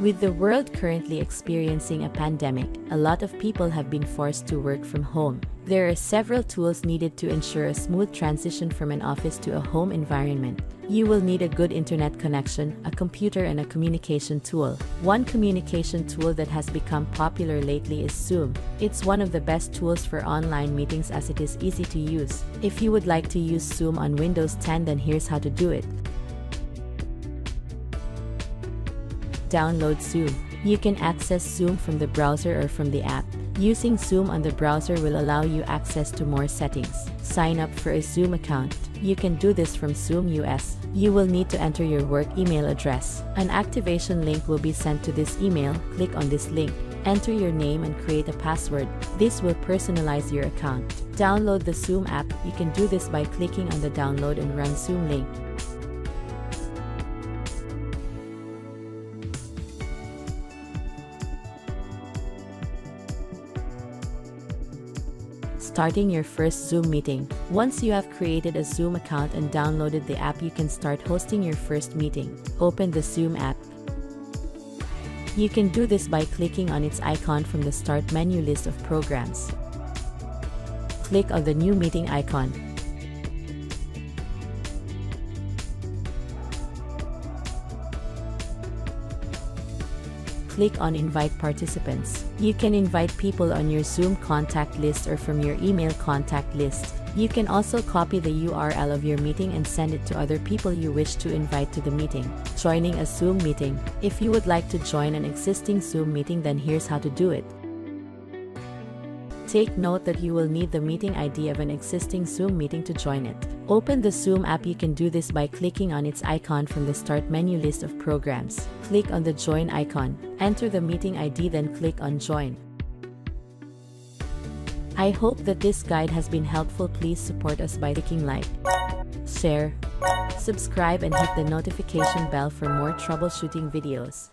With the world currently experiencing a pandemic, a lot of people have been forced to work from home. There are several tools needed to ensure a smooth transition from an office to a home environment. You will need a good internet connection, a computer and a communication tool. One communication tool that has become popular lately is Zoom. It's one of the best tools for online meetings as it is easy to use. If you would like to use Zoom on Windows 10, then here's how to do it. Download Zoom. You can access Zoom from the browser or from the app. Using Zoom on the browser will allow you access to more settings. Sign up for a Zoom account. You can do this from Zoom US. You will need to enter your work email address. An activation link will be sent to this email. Click on this link. Enter your name and create a password. This will personalize your account. Download the Zoom app. You can do this by clicking on the download and run Zoom link. Starting your first Zoom meeting. Once you have created a Zoom account and downloaded the app, you can start hosting your first meeting. Open the Zoom app. You can do this by clicking on its icon from the start menu list of programs. Click on the new meeting icon. Click on Invite Participants. You can invite people on your Zoom contact list or from your email contact list. You can also copy the URL of your meeting and send it to other people you wish to invite to the meeting. Joining a Zoom meeting. If you would like to join an existing Zoom meeting, then here's how to do it. Take note that you will need the meeting ID of an existing Zoom meeting to join it. Open the Zoom app. You can do this by clicking on its icon from the start menu list of programs. Click on the Join icon. Enter the meeting ID, then click on Join. I hope that this guide has been helpful. Please support us by clicking like, share, subscribe and hit the notification bell for more troubleshooting videos.